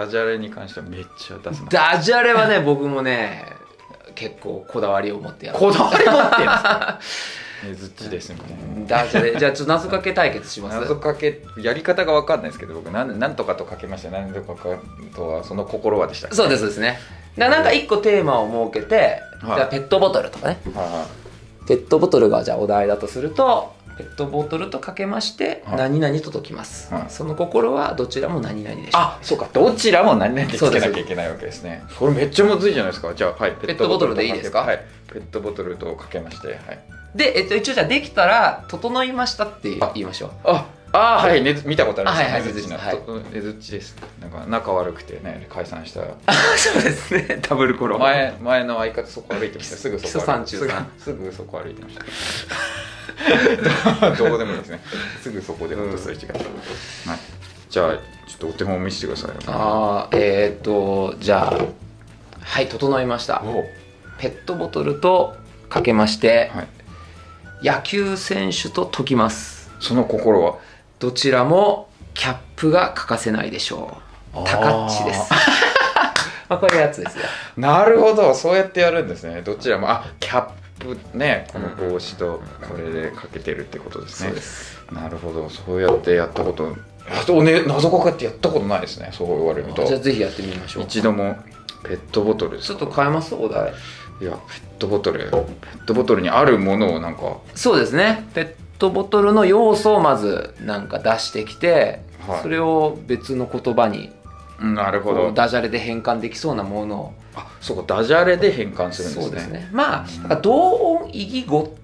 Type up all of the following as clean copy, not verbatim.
ダジャレに関してはめっちゃ出す。ダジャレはね、僕もね結構こだわりを持ってやる。こだわり持ってやるんですか。ずっちですみたいなダジャレ。じゃあちょっと謎かけ対決します。謎かけやり方が分かんないですけど、僕なんとかとかけました。なんとかとはその心はでしたっけ。そうですですね。なんか一個テーマを設けて、じゃあペットボトルとかね。ペットボトルがじゃあお題だとすると、ペットボトルとかけまして何々と解きます、はい、その心はどちらも何々でしょう。あ、そうか、どちらも何々でつけなきゃいけないわけですね。これめっちゃむずいじゃないですか。じゃあ、はい、ペットボトルでいいですか。はい、ペットボトルとかけまして、はい、で、一応じゃあできたら整いましたって言いましょう。ああ、はい、見たことあります。はい、ねずっちです。なんか仲悪くてね、解散した。あ、そうですね、ダブルコロ。前の相方そこ歩いてました。すぐそこ歩いてました。どうでもいいですね。すぐそこで本当すれ違った。はい。じゃあちょっとお手本見せてください。ああ、じゃあ、はい、整いました。ペットボトルとかけまして、はい、野球選手と解きます。その心はどちらもキャップが欠かせないでしょう。タカッチです。まあこういうやつですよ。なるほど、そうやってやるんですね。どちらもキャップ。ね、この帽子とこれでかけてるってことですね。なるほど、そうやってやったこと、謎かけってやったことないですね。そう言われると。じゃあぜひやってみましょう。一度も。ペットボトルちょっと変えます。お題。いや、ペットボトル、ペットボトルにあるものをなんか、そうですね、ペットボトルの要素をまずなんか出してきて、それを別の言葉に、なるほど、ダジャレで変換できそうなものを。あ、そうか、ダジャレで変換するんですね。そうですね。まあ、同音異義語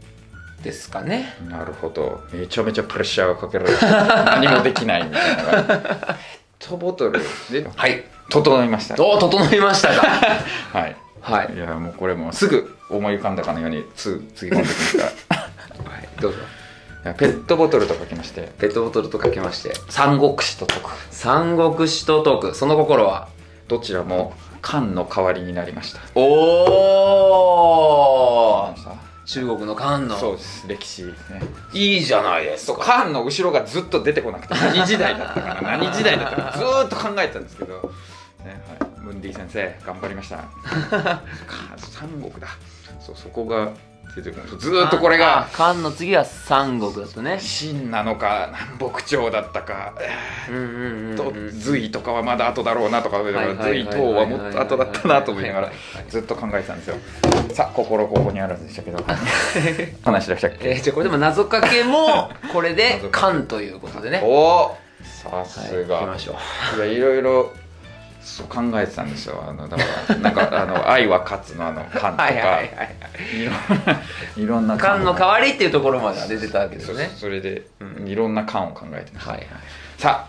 ですかね。なるほど。めちゃめちゃプレッシャーがかけられる。何もできないみたいな。ペットボトルで、はい、整いました。お、整いましたか。はい。はい。いや、もうこれもすぐ思い浮かんだかのようにつぎ込んでくるから。はい、どうぞ。ペットボトルとかけまして。ペットボトルとかけまして。三国志と解く。三国志と解く。その心はどちらも漢の代わりになりました。おお。中国の漢の。そうです。歴史ですね。いいじゃないですか。漢の後ろがずっと出てこなくて、何時代だったかな。何時代だったかな。ずーっと考えたんですけど。ね、はい。ムンディ先生頑張りました。三国だ。そう、そこが。ずーっとこれが漢の次は三国だとね、秦なのか南北朝だったかと、隋とかはまだ後だろうなとか、隋唐はもっと後だったなと思いながらずっと考えてたんですよ。さあ、心ここにあるんでしたけど、話でしたっけ。じゃあこれでも謎かけもこれで漢ということでね。おお、さすが。いろいろそう考えてたんですよ。だからなんか愛は勝つの漢とか、いろんな漢の代わりっていうところまでは出てたわけですよね。それでいろんな漢を考えてました。さあ、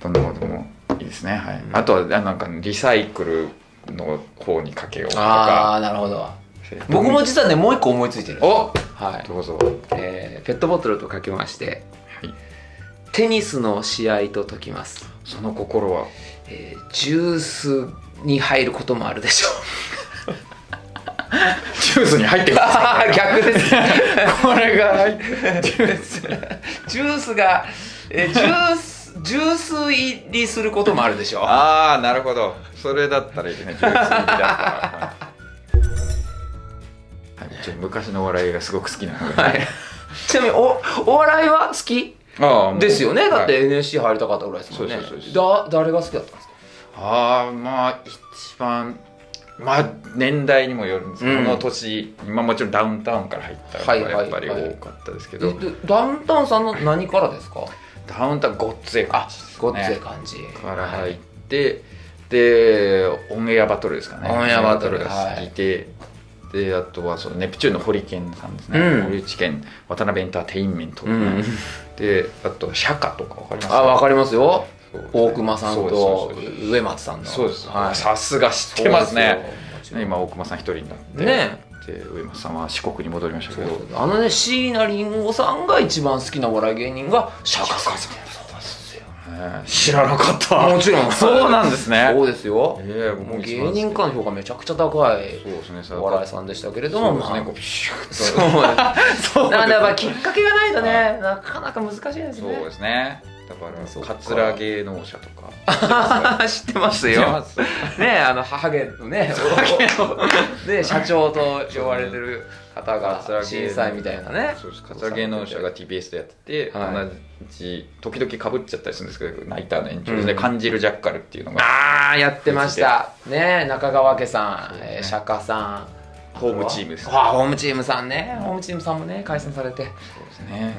どんなこともいいですね。はい。あとはなんかリサイクルの方にかけようとか。ああ、なるほど。僕も実はね、もう一個思いついてる。お、はい。どうぞ。ペットボトルとかけまして、テニスの試合と解きます。その心は。ジュースに入ることもあるでしょう。ジュースに入ってくる。逆です。これがジュースがジュース入りすることもあるでしょう。ああ、なるほど。それだったらいいね。ジュース入りだったら。はい、ちょっと昔のお笑いがすごく好きなので。はい。ちなみにお笑いは好き？ですよね。だって NSC 入りたかったぐらいですもんね。誰が好きだったんですか。ああ、まあ一番、まあ年代にもよるんですけど、この年、今もちろんダウンタウンから入ったのがやっぱり多かったですけど。ダウンタウンさんの何からですか。ダウンタウンごっつえ感じ、ごっつえ感じから入って、でオンエアバトルですかね。オンエアバトルが好きで。で、あとはそのネプチューンのホリケンさんですね、堀内健、渡辺エンターテインメントで、あと釈迦とか分かりますか。分かりますよ。大熊さんと植松さんの。そうです。さすが知ってますね。今大熊さん一人になってね、植松さんは四国に戻りましたけど、ね、椎名林檎さんが一番好きなお笑い芸人が釈迦さん。知らなかった。もちろん。そうなんですね。そうですよ。芸人間の評価めちゃくちゃ高いお笑いさんでしたけれども、そうですね。なんでやっぱきっかけがないとね、なかなか難しいですね。そうですね。だからかつら芸能者とか知ってますよね。ハゲのねで社長と呼ばれてる方が審査員みたいなね、かつら芸能者が TBS でやってて、同じ時々かぶっちゃったりするんですけど、ナイターの延長で「感じるジャッカル」っていうのがやってましたね。中川家さん、釈迦さん、ホームチームです。ああ、ホームチームさんね。ホームチームさんもね、解散されて。そうですね。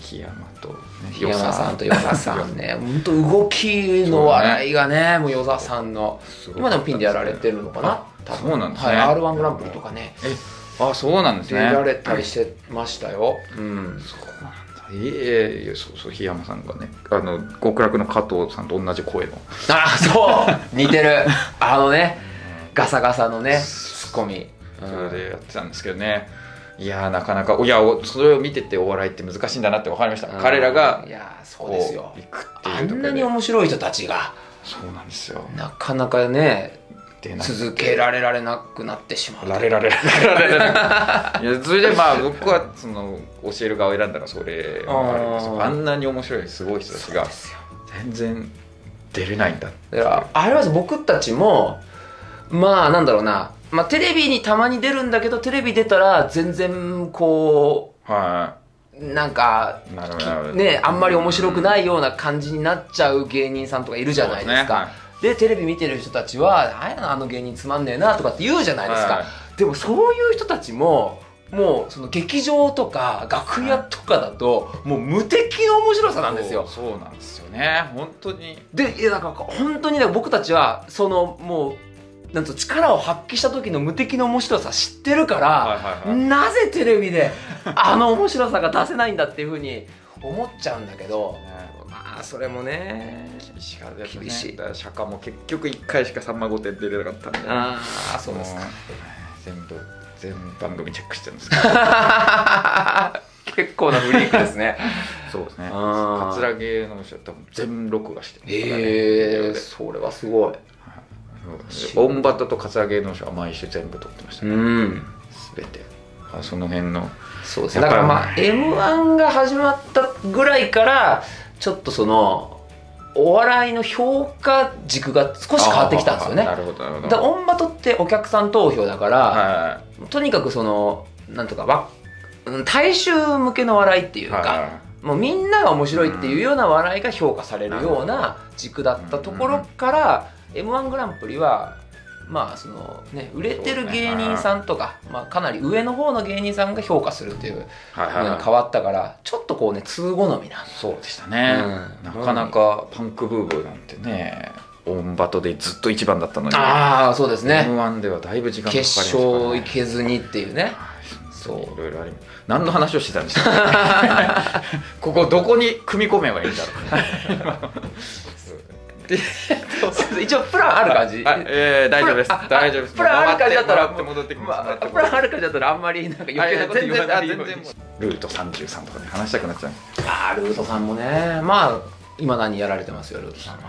檜山と与沢さんと与沢さんね。本当動きの笑いがね、もう与沢さんの今でもピンでやられてるのかな。そうなんですね。R1 グランプリとかね。あ、そうなんですね。出られたりしてましたよ。うん。そうなんだ。ええ、そうそう、檜山さんがね、極楽の加藤さんと同じ声の。あ、そう。似てる。ガサガサのね、ツッコミ。それでやってたんですけどね。いやー、なかなか、いや、それを見ててお笑いって難しいんだなって分かりました。彼らがこう行くっていうところで、あんなに面白い人たちが、そうなんですよ、なかなかね続けられられなくなってしまう。それでまあ僕はその教える側を選んだらそれもあるんですよ。あんなに面白いすごい人たちが全然出れないんだ。だからあれは僕たちもまあなんだろうな。まあ、テレビにたまに出るんだけど、テレビ出たら全然こう、なんかね、あんまり面白くないような感じになっちゃう芸人さんとかいるじゃないですか。でテレビ見てる人たちは「あの芸人つまんねえな」とかって言うじゃないですか。でもそういう人たちももうその劇場とか楽屋とかだともう無敵の面白さなんですよ。そうなんですよね、本当に。でいや、なんか本当にね、僕たちはそのもうなんと力を発揮した時の無敵の面白さ知ってるから、なぜテレビであの面白さが出せないんだっていうふうに思っちゃうんだけど、まあそれもね、厳しかったですね。厳しい。釈迦も結局1回しか『さんま御殿』出れなかったんで。ああ、そうですか。全番組チェックしてるんですけど。結構なフリークですね。そうですね。桂芸能者多分全録画してる。ええ、それはすごい。オンバタとカツラ芸能者は毎週全部撮ってましたね、全て。その辺の、そうですね、だからまあ M−1 が始まったぐらいからちょっとそのお笑いの評価軸が少し変わってきたんですよね。なるほどなるほど。だオンバトってお客さん投票だから、とにかくそのなんとか大衆向けの笑いっていうか、もうみんなが面白いっていうような笑いが評価されるような軸だったところからM−1 グランプリは、まあそのね、売れてる芸人さんとか、まあ、かなり上の方の芸人さんが評価するというのが変わったから、ちょっとこうね通好みな。そうでしたね、なかなかパンクブーブーなんてね、オンバトでずっと一番だったのに、ああそうですね、 M−1 ではだいぶ時間かかりましたからね、決勝行けずにっていうね。そう、いろいろあります。何の話をしてたんですか。ここどこに組み込めばいいんだろう。一応プランある感じ。大丈夫です。大丈夫です。プランある感じだったら戻ってきます。プランある感じだったらあんまりなんか余計なこと言わない。ルート33とかね、話したくなっちゃう。ああ、ルートさんもね、まあ今何やられてますよ、ルートさんは。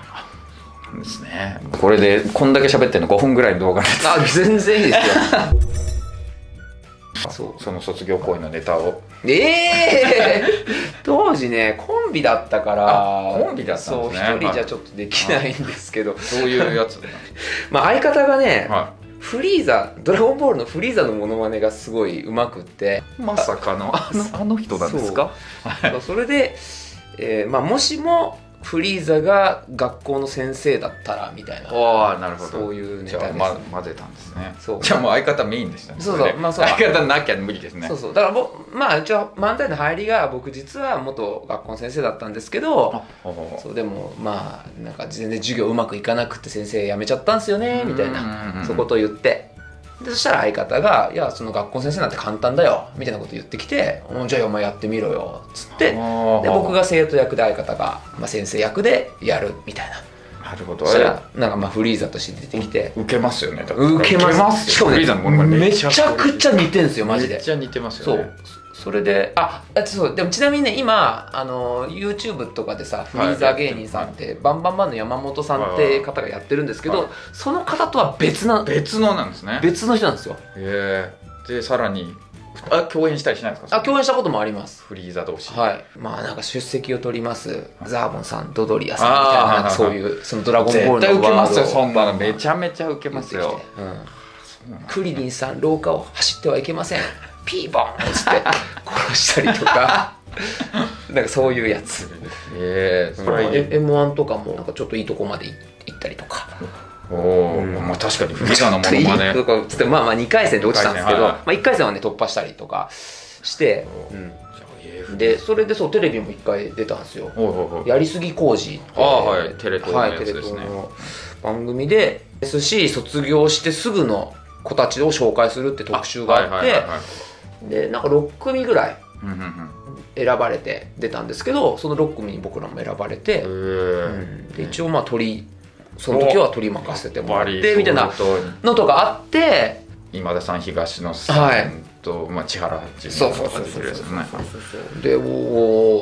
そうなんですね。これでこんだけ喋ってんの5分ぐらいの動画です。あ、全然いいですよ。その卒業公演のネタを。当時ねコンビだったから、コンビだったんですね。そう、一人じゃちょっとできないんですけど、そういうやつまあ相方がね、フリーザ、ドラゴンボールのフリーザのモノマネがすごいうまくって、まさかのあの人なんですか。それで、まあもしもフリーザが学校の先生だったらみたいな、そういうネタです。じゃあ混ぜたんですね。じゃあもう相方メインでしたね。そうそう、相方なきゃ無理ですね。そうそう、だからまあ一応漫才の入りが、僕実は元学校の先生だったんですけど、そうでもまあなんか全然授業うまくいかなくて先生辞めちゃったんですよねみたいな、そういうことを言って、でそしたら相方が「いやその学校の先生なんて簡単だよ」みたいなこと言ってきて「じゃあお前やってみろよ」っつって、で僕が生徒役で相方が、まあ、先生役でやるみたいな。なるほど。そしたらなんかまあフリーザとして出てきて、ウケますよね。ウケますし、かもめちゃくちゃ似てるんですよ、マジで。めっちゃ似てますよね。それで、あ、そう、でもちなみにね、今YouTube とかでさ、フリーザー芸人さんって、バンバンバンの山本さんって方がやってるんですけど、その方とは別のなんですね。別の人なんですよ。へえ。でさらに共演したりしないですか？あ、共演したこともあります。フリーザ同士、はい、まあなんか出席を取りますザーボンさん、ドドリアさんみたい なんかそういうそのドラゴンボールのワード絶対ウケますよ、そんなのめちゃめちゃウケますよ、うん、クリリンさん廊下を走ってはいけませんピーボンっつって殺したりとかなんかそういうやつ。それ M1 とかもなんかちょっといいとこまで行ったりとか。おお、まあ確かにフリーザのものまね。つってまあまあ2回戦で落ちたんですけど、まあ1回戦はね突破したりとかして、でそれでそうテレビも1回出たんですよ。やりすぎ工事ってテレ東の番組ですし、卒業してすぐの子たちを紹介するって特集があって、でなんか6組ぐらい選ばれて出たんですけど、その6組に僕らも選ばれて、で一応まあその時は取り任せてもらってみたいなのとかあって、今田さん、東野さんと、まあ千原ジュニアとか出てるやつですね。でお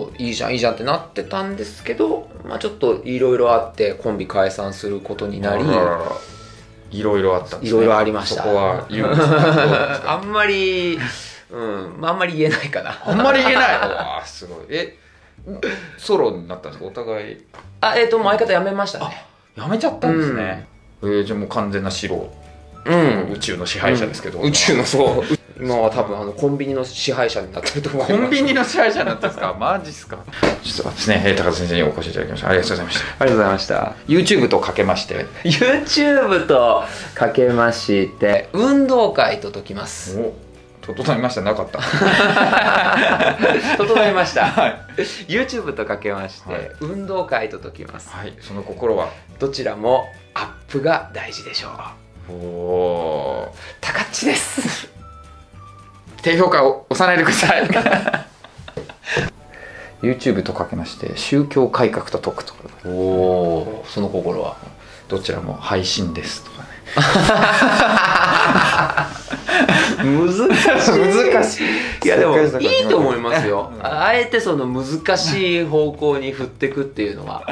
お、いいじゃんいいじゃんってなってたんですけど、まあちょっといろいろあってコンビ解散することになり。いろいろあったんですね。いろいろありました。そこは言うんですか？あんまり、うん、あんまり言えないかな。あんまり言えない。わあ、すごい。ソロになったんですか？お互い。あ、もう相方辞めましたね。辞めちゃったんですね。じゃあもう完全な素人。うん。宇宙の支配者ですけど。宇宙のそう。今は多分コンビニの支配者になってると思います。コンビニの支配者になったんですか？マジっすか？ちょっとですね、高田先生にお越しいただきました。ありがとうございました。ありがとうございました。YouTube とかけまして。YouTube とかけまして、運動会と解きます。整いましたなかった。整いました。YouTube とかけまして、運動会と解きます。はい。その心はどちらもアップが大事でしょう。おお。たかっちです。低評価を押さないでください。YouTube とかけまして宗教改革と解くとか。おお、その心はどちらも配信ですとかね。難しい。いやでもいいと思いますよ。あえてその難しい方向に振ってくっていうのは。